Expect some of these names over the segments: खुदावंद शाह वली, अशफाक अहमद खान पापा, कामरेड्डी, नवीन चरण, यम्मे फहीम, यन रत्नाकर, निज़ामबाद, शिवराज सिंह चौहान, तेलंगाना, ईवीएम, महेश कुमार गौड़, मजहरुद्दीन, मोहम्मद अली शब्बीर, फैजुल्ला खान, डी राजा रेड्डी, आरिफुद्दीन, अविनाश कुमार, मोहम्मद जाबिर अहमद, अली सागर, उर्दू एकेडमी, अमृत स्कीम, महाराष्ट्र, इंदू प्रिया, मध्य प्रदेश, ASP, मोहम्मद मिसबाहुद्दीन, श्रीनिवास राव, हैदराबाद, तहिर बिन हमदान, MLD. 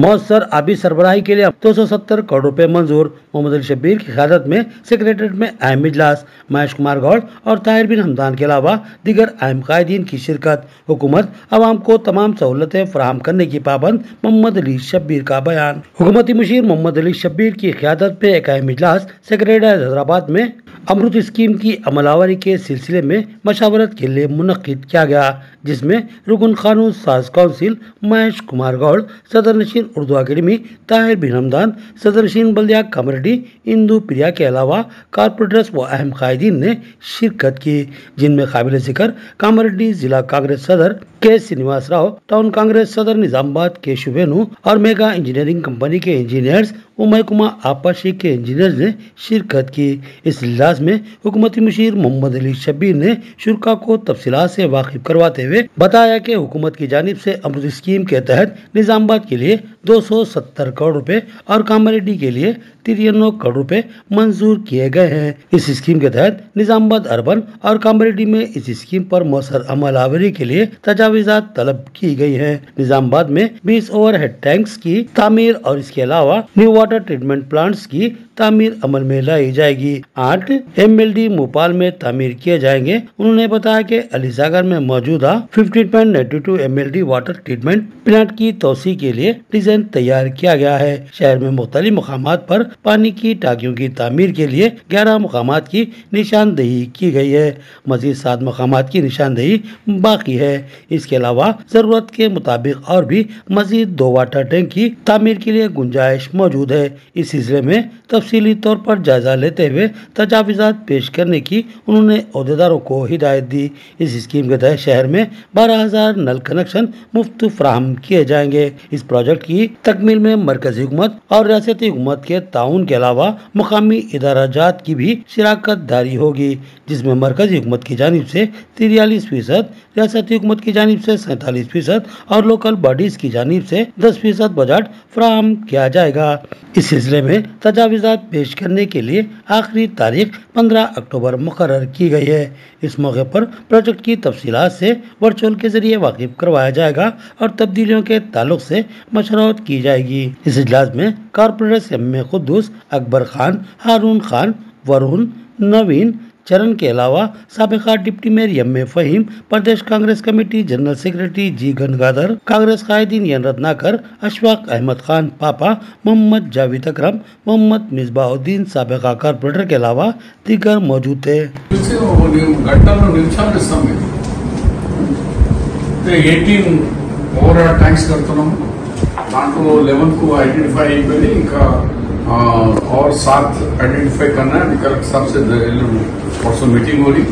मौसर आबी सरबराही के लिए 270 करोड़ रुपए मंजूर। मोहम्मद अली शब्बीर की क़यादत में सेक्रेटरीट में अहम इजलास, महेश कुमार गौड़ और तहिर बिन हमदान के अलावा दिगर अहम कायदीन की शिरकत। हुकूमत आवाम को तमाम सहूलतें फराहम करने की पाबंद, मोहम्मद अली शब्बीर का बयान। हुकूमती मुशीर मोहम्मद अली शब्बीर की क़यादत में एक अहम इजलास सेक्रेटरीट हैदराबाद में अमृत स्कीम की अमलावरी के सिलसिले में मशावरत के लिए मुनक़िद किया गया, जिसमें रुकन क़ानून साज काउंसिल महेश कुमार गौड़, सदर नशीन उर्दू एकेडमी तहिर बिन हमदान, सदर नशीन बल्दिया कामरेड्डी इंदू प्रिया के अलावा कारपोरेटर्स व अहम कायदीन ने शिरकत की, जिनमें काबिल ज़िक्र कामरेड्डी जिला कांग्रेस सदर के श्रीनिवास राव, टाउन कांग्रेस सदर निज़ामबाद के शुभेनु और मेगा इंजीनियरिंग कंपनी के इंजीनियर्स उमय कुमार आपाशी के इंजीनियर्स ने शिरकत की। इस इजलास में हुकूमती मुशीर मोहम्मद अली शब्बीर ने शुरा को तफसीलात से वाकिफ करवाते हुए बताया कि हुकूमत की जानिब से अमृत स्कीम के तहत निज़ामबाद के लिए 270 करोड़ रुपए और कामरेड्डी के लिए 93 करोड़ रुपए मंजूर किए गए हैं। इस स्कीम के तहत निज़ामबाद अर्बन और कामरेड्डी में इस स्कीम पर मौसर अमल आवरी के लिए तजावीज़ात तलब की गई हैं। निज़ामबाद में 20 ओवरहेड टैंक्स की तामीर और इसके अलावा न्यू वाटर ट्रीटमेंट प्लांट्स की तामीर अमल में लाई जाएगी। 8 MLD भोपाल में तामीर किए जाएंगे। उन्होंने बताया कि अली सागर में मौजूदा 50.92 MLD वाटर ट्रीटमेंट प्लांट की तोसी के लिए डिजाइन तैयार किया गया है। शहर में मुख्तलिफ मकामात पर पानी की टाकियों की तामीर के लिए 11 मकामात की निशानदेही की गई है। मजीद 7 मकामात की निशानदेही बाकी है। इसके अलावा जरूरत के मुताबिक और भी मजीद 2 वाटर टैंक की तामीर के लिए गुंजाइश मौजूद है। इस सिलसिले में तफसीली तौर पर जायजा लेते हुए तजावीज़ात पेश करने की उन्होंने अहदेदारों को हिदायत दी। इस स्कीम के तहत शहर में 12,000 नल कनेक्शन मुफ्त फ्राहम किए जाएंगे। इस प्रोजेक्ट की तकमील में मरकजी हुकूमत और रियासती हुकूमत के ताउन के अलावा मुकामी इदारा जात की भी शराकत दारी होगी, जिसमें मरकजी हुकूमत की जानिब से 43%, रियासती हुकूमत की जानिब से 47% और लोकल बॉडीज की जानिब से 10% बजट फ्राहम किया जाएगा। इस सिलसिले में तजावीज़ात पेश करने के लिए आखिरी तारीख 15 अक्टूबर मुकर्रर की गई है। इस मौके पर प्रोजेक्ट की तफसीलात से वर्चुअल के जरिए वाकिफ करवाया जाएगा और तब्दीलियों के ताल्लुक से मशवरत की जाएगी। इस इजलास में कॉर्पोरेटर्स में खुद्दूस, अकबर खान, हारून खान, वरुण, नवीन चरण के अलावा साबिका डिप्टी मेयर यम्मे फहीम, प्रदेश Congress committee general secretary G Gangadhar, Congress कायदीन यन रत्नाकर, अशफाक अहमद खान पापा, मोहम्मद जाबिर अहमद, मोहम्मद मिसबाहुद्दीन साबिका कॉर्पोरेटर के अलावा दीगर मौजूद थे। 18 दांटो 11 को आइडेंटिफाई करें, इनका और 7 आइडेंटिफाई करना है। निकल सबसे परसों मीटिंग हो रही।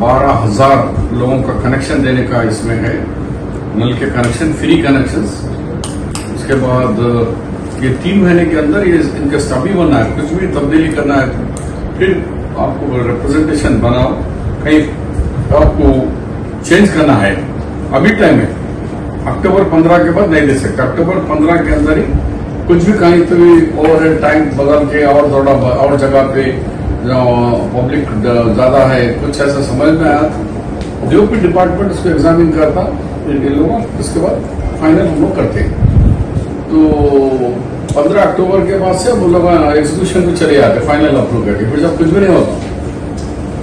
12,000 लोगों का कनेक्शन देने का इसमें है, नल के कनेक्शन, फ्री कनेक्शंस। उसके बाद ये 3 महीने के अंदर ये इनका स्टाफी बनना है। कुछ भी तब्दीली करना है फिर आपको रिप्रेजेंटेशन बनाओ, कहीं आपको चेंज करना है। अभी टाइम है, अक्टूबर 15 के बाद नहीं दे सकते। अक्टूबर 15 के अंदर ही कुछ भी कहीं तो भी ओवरहेड टाइम बदल के और थोड़ा और जगह पे पब्लिक ज्यादा है, कुछ ऐसा समझ में आया था। जो भी डिपार्टमेंट उसको एग्जामिन करता लोग, उसके बाद फाइनल हम लोग करते। तो 15 अक्टूबर के बाद से हम लोग एग्जीक्यूशन को चले जाते, फाइनल अप्रूव करके फिर जब कुछ भी नहीं होता।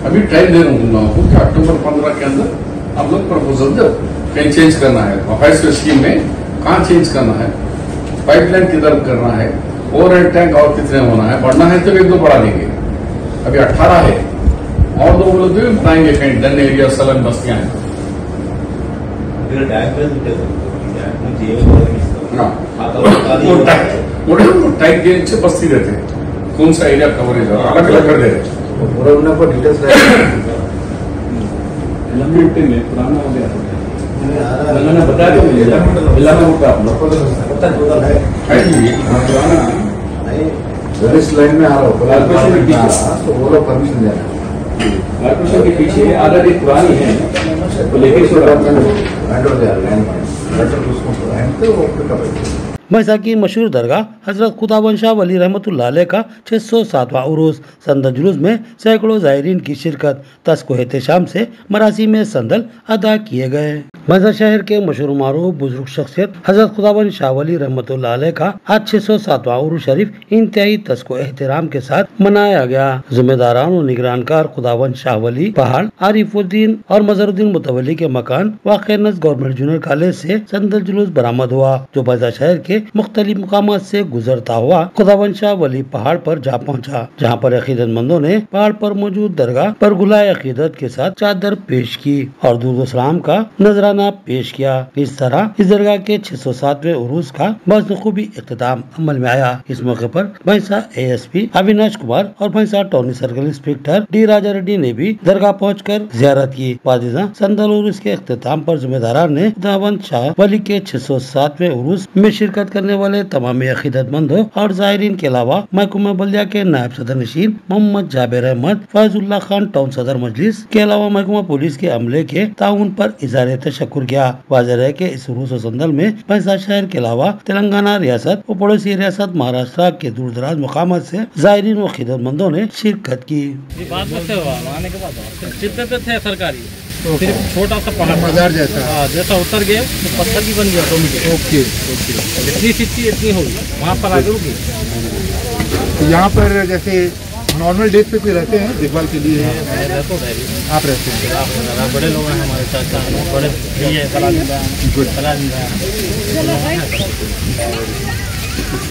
अभी टाइम दे रहा हूँ कि अक्टूबर 15 के अंदर हम लोग प्रपोजल दे, कहीं चेंज करना है फाइनेंशियल स्कीम में, कहाँ चेंज करना है, पाइपलाइन किधर करना है, ओवरहेड टैंक और कितने होना है, बढ़ना है तो 1-2 बढ़ा देंगे। अभी 18 है और 2 लोग भी बनाएंगे, कहीं डन एरिया, सलन बस्तियां हैं, बस्ती देते हैं, कौन सा एरिया कवरेज अलग अलग कर देते। मैंने बता दिया मुझे लाइन में आ रहा हूँ, वो लोग परमिशन दे रहा है के पीछे आदत एक पुरानी है, लेकिन उसको मैसा की मशहूर दरगाह हजरत खुदावंद शाह वली रहमतुल्लाह अलैह का 607वां उरूस संदल जुलूस में सैकड़ों ज़ायरीन की शिरकत, तस्को एहतेशाम से मरासी में संदल अदा किए गए। मजहर शहर के मशहूर मारूफ बुजुर्ग शख्सियत हजरत खुदावंद शाह वली रहमतुल्लाह अलैह का आज 607वां उरूस शरीफ इंतहाई तस्को एहतराम के साथ मनाया गया। जुम्मेदारान और निगरानकार खुदावंद शाह वली पहाड़, आरिफुद्दीन और मजहरुद्दीन मुतवली के मकान वाक़ियानस गवर्नमेंट जूनियर कॉलेज से संदल जुलूस बरामद हुआ, जो मजहर शहर के मुख्तलिफ मकामात से गुजरता हुआ खुदावंद शाह वली पहाड़ पर जा पहुंचा, जहां पर अकीदतमंदों ने पहाड़ पर मौजूद दरगाह पर गुलाए अकीदत के साथ चादर पेश की और दुरूद व सलाम का नजराना पेश किया। इस तरह इस दरगाह के 607वें उरूस का बखूबी इख्तिताम अमल में आया। इस मौके पर भैंसा ASP अविनाश कुमार और Bhainsa town circle inspector डी राजा रेड्डी ने भी दरगाह पहुँच कर जियारत की। पादिज़ा संदल उरूस के इख्तिताम पर जिम्मेदारान ने खुदावंद शाह वली के 607वें उरूस में शिरकत करने वाले तमाम अकीदतमंदों और ज़ायरीन के अलावा महकुमा बल्दिया के नायब सदर नशीन मोहम्मद जाबिर अहमद, फैजुल्ला खान टाउन सदर मजलिस के अलावा महकुमा पुलिस के अमले के ताउन पर इज़हार तशक्कुर किया। वाज़ेह है कि इस उरूस संदल में भैंसा शहर के अलावा तेलंगाना रियासत और पड़ोसी रियासत महाराष्ट्र के दूर दराज मकामात से ज़ायरीन और अकीदतमंदों ने शिरकत की। तो सिर्फ छोटा सा पहाड़ बाजार जैसा जैसा उतर गए तो पत्थर की बन गया। ओके ओके, इतनी सीटी इतनी होगी वहाँ पर आगे होगी। तो यहाँ पर जैसे नॉर्मल डेज पे कोई रहते हैं देखभाल के लिए? आप रहते हैं, बड़े लोग हैं हमारे साथ, बड़े सलाह सलाह।